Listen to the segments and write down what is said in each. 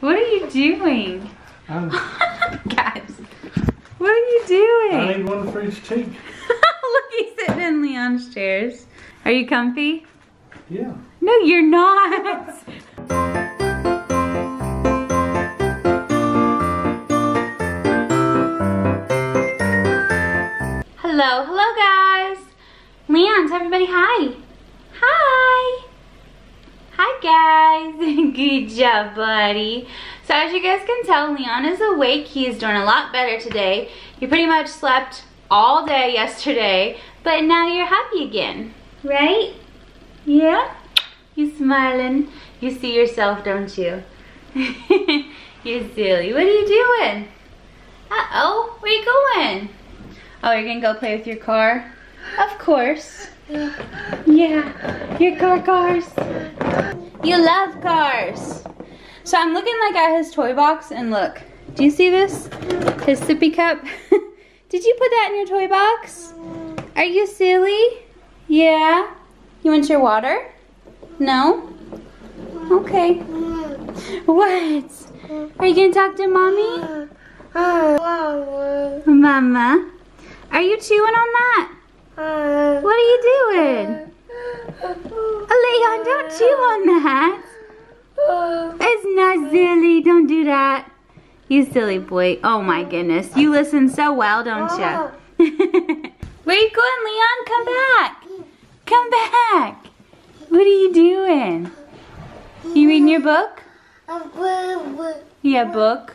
What are you doing? Guys, what are you doing? I need one for each cheek. Look, he's sitting in Leon's chairs. Are you comfy? Yeah. No, you're not. Hello, hello guys. Leon, tell everybody hi. Hi. Hi guys. Good job, buddy. So as you guys can tell, Leon is awake. He's doing a lot better today. He pretty much slept all day yesterday, but now you're happy again, right? Yeah? You're smiling. You see yourself, don't you? You're silly. What are you doing? Uh-oh. Where are you going? Oh, you're going to go play with your car? Of course. Yeah. Your cars. You love cars. So I'm looking like at his toy box, and look. Do you see this? His sippy cup. Did you put that in your toy box? Are you silly? Yeah. You want your water? No? Okay. What? Are you going to talk to mommy? Mama? Are you chewing on that? What are you doing? Leon, don't chew on that. It's not silly. Don't do that. You silly boy. Oh my goodness. You listen so well, don't you? Where are you going, Leon? Come back. Come back! What are you doing? You reading your book? Yeah, book.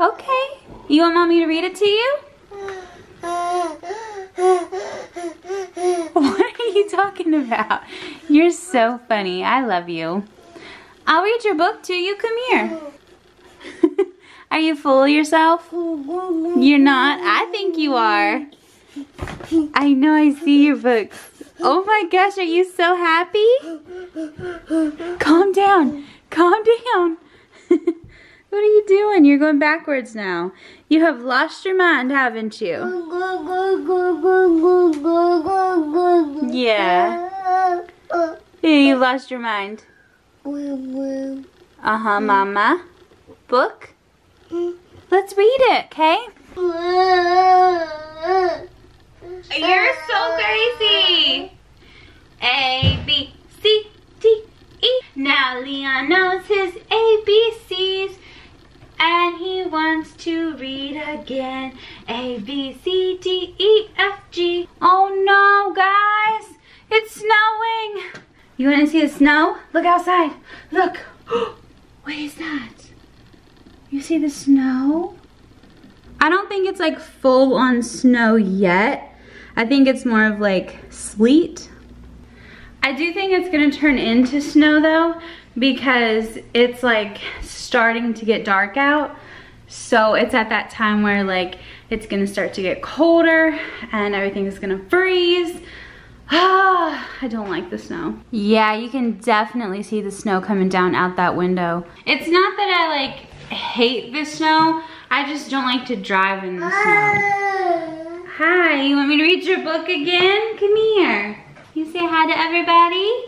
Okay. You want mommy to read it to you? What are you talking about? You're so funny. I love you. I'll read your book to you. Come here. Are you full of yourself? You're not? I think you are. I know, I see your books. Oh my gosh, are you so happy? Calm down. Calm down. What are you doing? You're going backwards now. You have lost your mind, haven't you? Yeah. You lost your mind. Uh-huh, Mama. Book? Let's read it, okay? You're so crazy. A, B, C, D, E. Now Leon knows his ABCs, and he wants to read again. A, B, C, D, E, F, G. Oh no, guys, it's snowing. You want to see the snow? Look outside. Look. What is that? You see the snow? I don't think it's like full on snow yet. I think it's more of like sleet. I do think it's gonna turn into snow though, because it's like starting to get dark out. So it's at that time where like it's gonna start to get colder and everything is gonna freeze. Ah, I don't like the snow. Yeah, you can definitely see the snow coming down out that window. It's not that I like hate the snow, I just don't like to drive in the snow. Hi, you want me to read your book again? Come here. You say hi to everybody.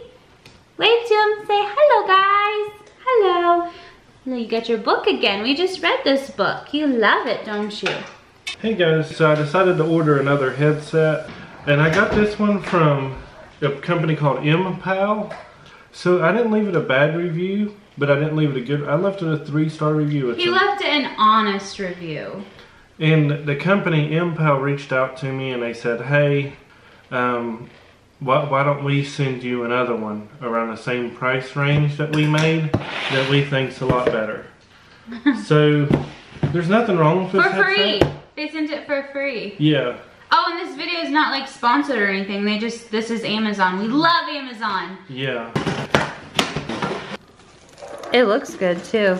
Wave to them, say hello guys. Hello. No, you got your book again. We just read this book. You love it, don't you? Hey guys, so I decided to order another headset. And I got this one from a company called MPOW. So I didn't leave it a bad review, but I didn't leave it a good. I left it a 3-star review. He left it an honest review. And the company Impal reached out to me and they said, hey, why don't we send you another one around the same price range that we made that we think's a lot better. So there's nothing wrong with this headset. For free. They sent it for free. Yeah. Oh, and this video is not like sponsored or anything. They just, this is Amazon. We love Amazon. Yeah. It looks good too.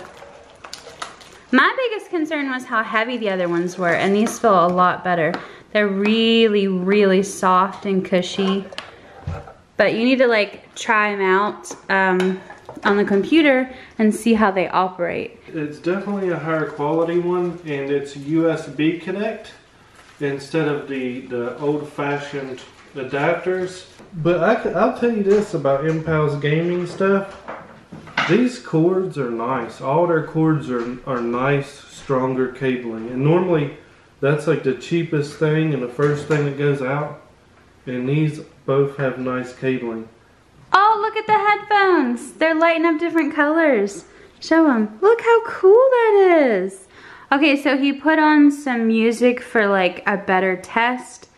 My biggest concern was how heavy the other ones were, and these feel a lot better. They're really, really soft and cushy. But you need to like try them out on the computer and see how they operate. It's definitely a higher quality one, and it's USB connect instead of the old-fashioned adapters. But I'll tell you this about MPOW's gaming stuff. These cords are nice. All their cords are nice, stronger cabling. And normally that's like the cheapest thing and the first thing that goes out. And these both have nice cabling. Oh, look at the headphones. They're lighting up different colors. Show them. Look how cool that is. Okay, so he put on some music for like a better test.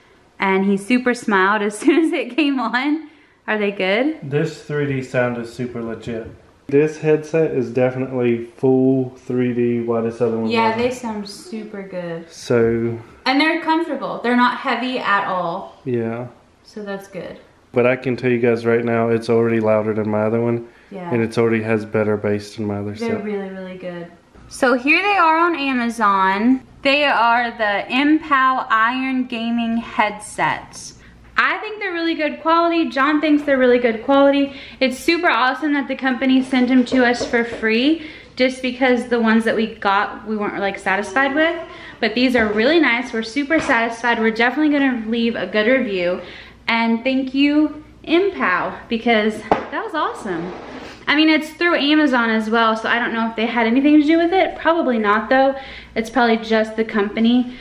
And he super smiled as soon as it came on. Are they good? This 3D sound is super legit. This headset is definitely full 3D, while this other one yeah, wasn't. They sound super good. So... And they're comfortable. They're not heavy at all. Yeah. So that's good. But I can tell you guys right now, it's already louder than my other one. Yeah. And it already has better bass than my other set. They're really, really good. So here they are on Amazon. They are the MPOW Iron Gaming Headsets. I think they're really good quality. John thinks they're really good quality. It's super awesome that the company sent them to us for free, just because the ones that we got, we weren't like satisfied with. But these are really nice. We're super satisfied. We're definitely gonna leave a good review. And thank you, MPOW, because that was awesome. I mean, it's through Amazon as well, so I don't know if they had anything to do with it. Probably not though. It's probably just the company.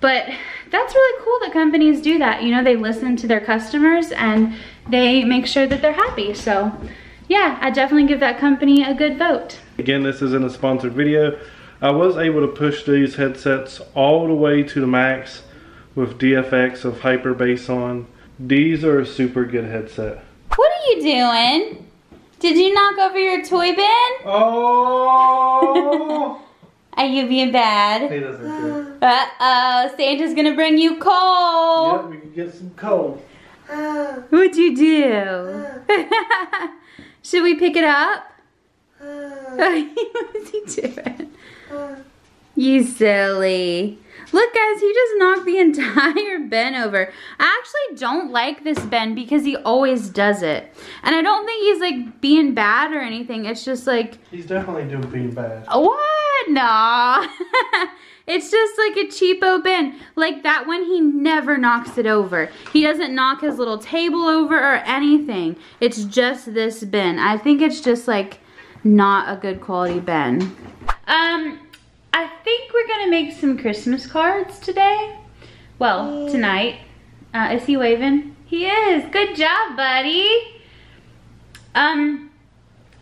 But that's really cool that companies do that. You know, they listen to their customers and they make sure that they're happy. So yeah, I definitely give that company a good vote. Again, this isn't a sponsored video. I was able to push these headsets all the way to the max with DFX of Hyper Bass on. These are a super good headset. What are you doing? Did you knock over your toy bin? Oh! Are you being bad? He doesn't care. Uh-oh, Santa's gonna bring you coal. Yep, we can get some coal. What'd you do? Should we pick it up? What's he doing? You silly. Look guys, he just knocked the entire bin over. I actually don't like this bin because he always does it. And I don't think he's like being bad or anything. It's just like... He's definitely doing being bad. What? Nah. It's just like a cheapo bin. Like that one, he never knocks it over. He doesn't knock his little table over or anything. It's just this bin. I think it's just like not a good quality bin. I think we're gonna make some Christmas cards today. Well, tonight. Is he waving? He is. Good job, buddy.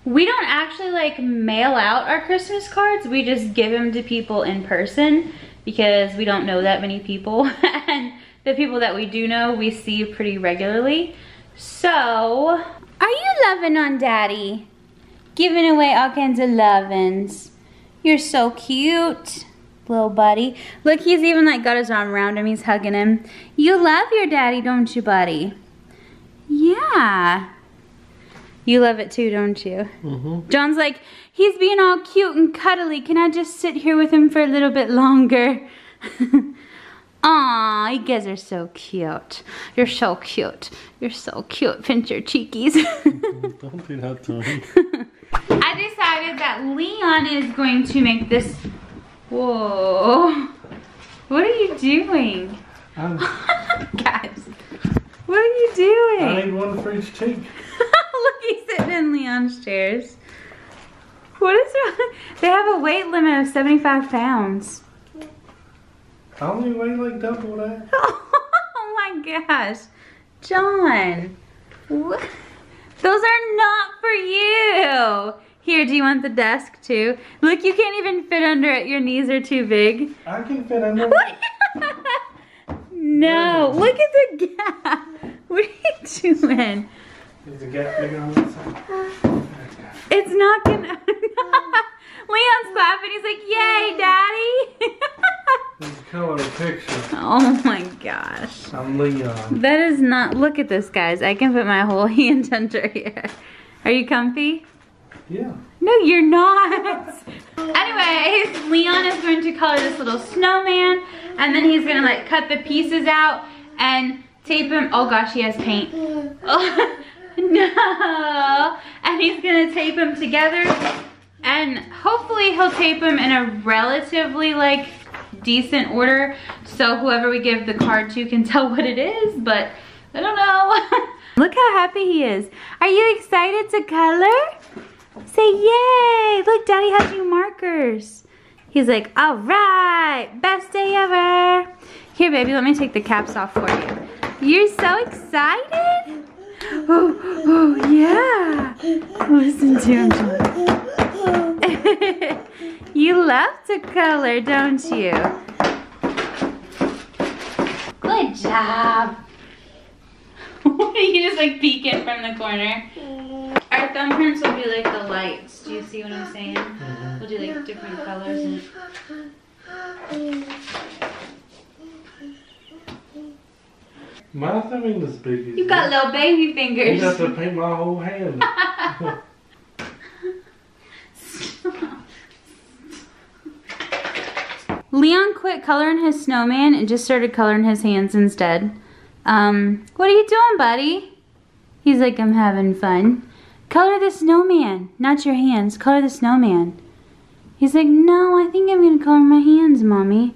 We don't actually like mail out our Christmas cards. We just give them to people in person because we don't know that many people. And the people that we do know, we see pretty regularly. So, are you loving on Daddy? Giving away all kinds of lovins. You're so cute, little buddy. Look, he's even like got his arm around him. He's hugging him. You love your daddy, don't you, buddy? Yeah. You love it too, don't you? Mm-hmm. John's like, he's being all cute and cuddly. Can I just sit here with him for a little bit longer? Aw, you guys are so cute. You're so cute. You're so cute. Pinch your cheekies. Don't do that to me. I decided that Leon is going to make this. Whoa. What are you doing? Guys. What are you doing? I need one for each cheek. Look, he's sitting in Leon's chairs. What is wrong? They have a weight limit of 75 pounds. I only weigh like double that. Oh my gosh. John. What? Those are not for you. Here, do you want the desk too? Look, you can't even fit under it. Your knees are too big. I can fit under it. No, look at the gap. What are you doing? Is the gap bigger on this side? It's not gonna. Leon's clapping. He's like, yay, Daddy. There's a color picture. Oh my gosh. I'm Leon. That is not, look at this guys. I can put my whole hand under here. Are you comfy? Yeah. No, you're not. Anyways, Leon is going to color this little snowman and then he's gonna like cut the pieces out and tape him. Oh gosh, he has paint. Oh, no. And he's gonna tape him together and hopefully he'll tape him in a relatively like decent order so whoever we give the card to can tell what it is, but I don't know. Look how happy he is. Are you excited to color? Say yay! Look, Daddy has new markers. He's like, all right, best day ever. Here, baby, let me take the caps off for you. You're so excited. Oh, yeah. Listen to him. You love to color, don't you? Good job. What are you just like peeking from the corner? Our thumbprints will be like the lights. Do you see what I'm saying? We'll do like different colors and... My fingers big. You got little baby fingers. You have to paint my whole hand. Leon quit coloring his snowman and just started coloring his hands instead. What are you doing, buddy? He's like, I'm having fun. Color the snowman, not your hands. Color the snowman. He's like, no, I think I'm gonna color my hands, Mommy.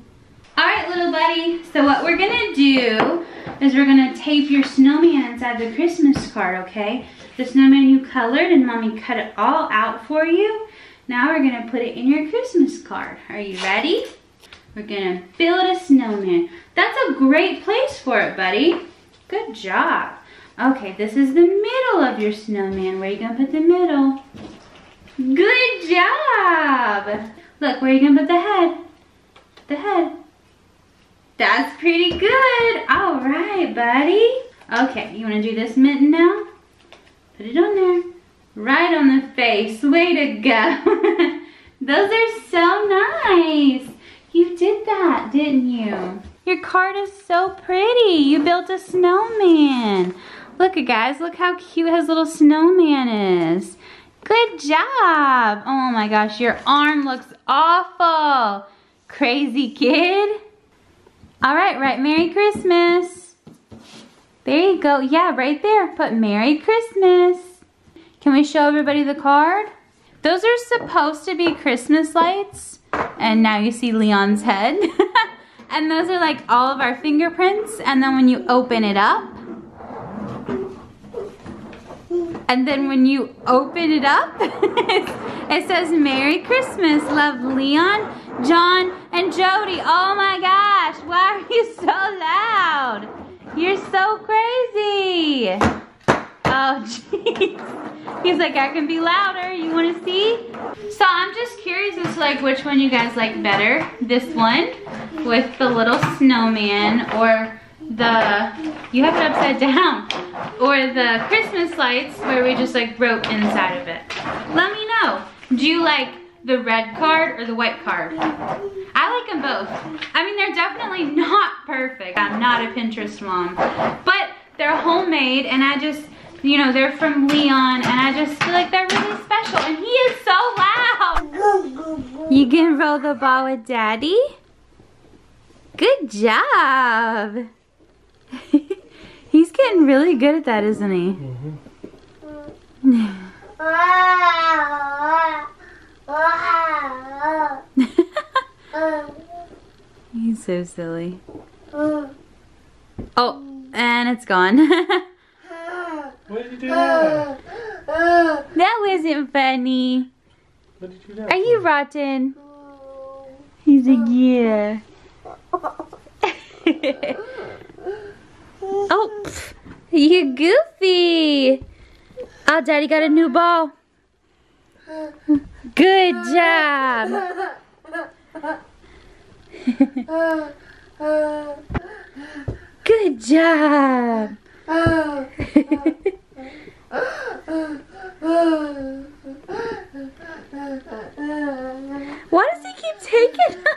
All right, little buddy. So what we're gonna do is we're gonna tape your snowman inside the Christmas card, okay? The snowman you colored and Mommy cut it all out for you. Now we're gonna put it in your Christmas card. Are you ready? We're gonna build a snowman. That's a great place for it, buddy. Good job. Okay, this is the middle of your snowman. Where are you gonna put the middle? Good job. Look, where are you gonna put the head? The head. That's pretty good. All right, buddy. Okay, you want to do this mitten now? Put it on there. Right on the face. Way to go. Those are so nice. You did that, didn't you? Your card is so pretty. You built a snowman. Look, guys. Look how cute his little snowman is. Good job. Oh, my gosh. Your arm looks awful. Crazy kid. All right, write Merry Christmas. There you go. Yeah, right there. Put Merry Christmas. Can we show everybody the card? Those are supposed to be Christmas lights. And now you see Leon's head. And those are like all of our fingerprints. And then when you open it up. And then when you open it up, it says Merry Christmas. Love, Leon, John, and Jody. Oh my gosh, why are you so loud? You're so crazy. Oh jeez. He's like, I can be louder, you wanna see? So I'm just curious as to like which one you guys like better. This one with the little snowman or you have it upside down, or the Christmas lights where we just like wrote inside of it. Let me know, do you like the red card or the white card? I like them both. I mean, they're definitely not perfect. I'm not a Pinterest mom, but they're homemade and I just, you know, they're from Leon and I just feel like they're really special and he is so loud. You can roll the ball with Daddy. Good job. He's getting really good at that, isn't he? Mm-hmm. He's so silly. Oh, and it's gone. What did you do now? That wasn't funny. What did you do? Are you rotten? He's like, yeah. Oh, you goofy. Oh, Daddy got a new ball. Good job. Good job. Why does he keep taking up?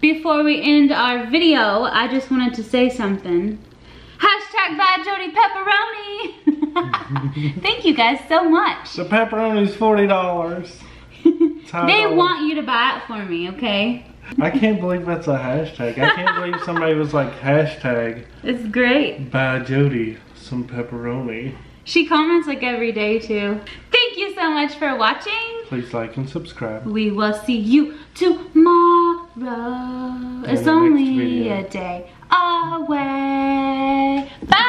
Before we end our video, I just wanted to say something. Hashtag buy Jody pepperoni. Thank you guys so much. The pepperoni's $40. They want you to buy it for me, okay? I can't believe that's a hashtag. I can't believe somebody was like, hashtag. It's great. Buy Jody some pepperoni. She comments like every day too. Thank you so much for watching. Please like and subscribe. We will see you tomorrow. It's only a day away. Bye!